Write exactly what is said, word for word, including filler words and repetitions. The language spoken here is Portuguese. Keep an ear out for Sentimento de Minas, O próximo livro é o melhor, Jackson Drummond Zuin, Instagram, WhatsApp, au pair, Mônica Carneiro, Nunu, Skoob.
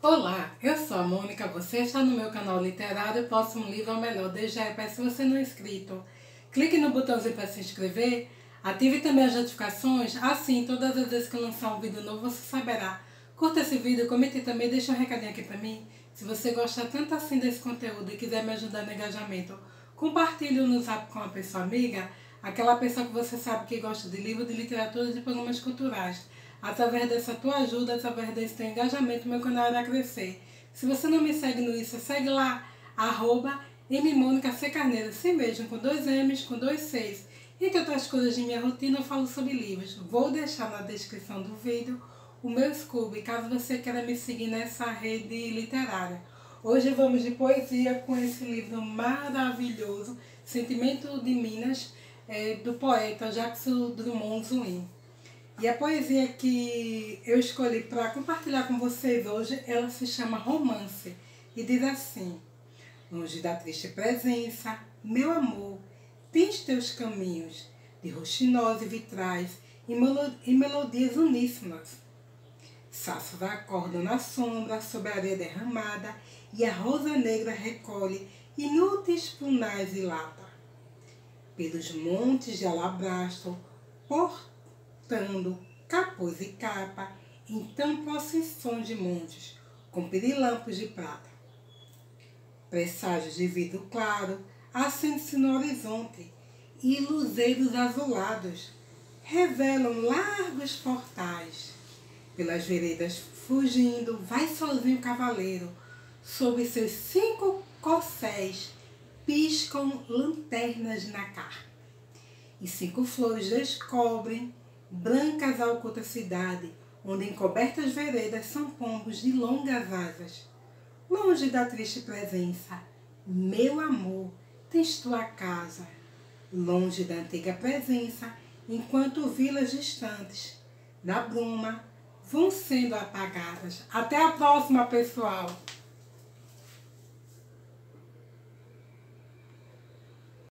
Olá, eu sou a Mônica, você está no meu canal literário O Próximo Livro é o Melhor. Desde já, se você não é inscrito, clique no botãozinho para se inscrever, ative também as notificações, assim todas as vezes que eu lançar um vídeo novo você saberá. Curta esse vídeo, comente também, deixa um recadinho aqui para mim. Se você gosta tanto assim desse conteúdo e quiser me ajudar no engajamento, compartilhe no zap com uma pessoa amiga, aquela pessoa que você sabe que gosta de livro, de literatura e de programas culturais. Através dessa tua ajuda, através desse teu engajamento, meu canal irá crescer. Se você não me segue no Insta, segue lá, arroba M Mônica C Carneiro, assim mesmo, com dois M's, com dois C's. Entre outras coisas de minha rotina, eu falo sobre livros. Vou deixar na descrição do vídeo o meu Skoob, caso você queira me seguir nessa rede literária. Hoje vamos de poesia com esse livro maravilhoso, Sentimento de Minas, é, do poeta Jackson Drummond Zuin. E a poesia que eu escolhi para compartilhar com vocês hoje, ela se chama Romance e diz assim: longe da triste presença, meu amor, tens teus caminhos de roxinós e vitrais e, melo e melodias uníssimas. Sássos acordam na sombra sobre a areia derramada e a rosa negra recolhe inúteis punais e lata. Pelos montes de alabastro, por capuz e capa, então procissões de montes, com pirilampos de prata. Presságios de vidro claro, acende-se no horizonte, e luzeiros azulados revelam largos portais. Pelas veredas fugindo, vai sozinho o cavaleiro, sob seus cinco corcéis, piscam lanternas na carne. E cinco flores descobrem brancas a oculta cidade, onde em cobertas veredas são pombos de longas asas. Longe da triste presença, meu amor, tens tua casa. Longe da antiga presença, enquanto vilas distantes, na bruma, vão sendo apagadas. Até a próxima, pessoal!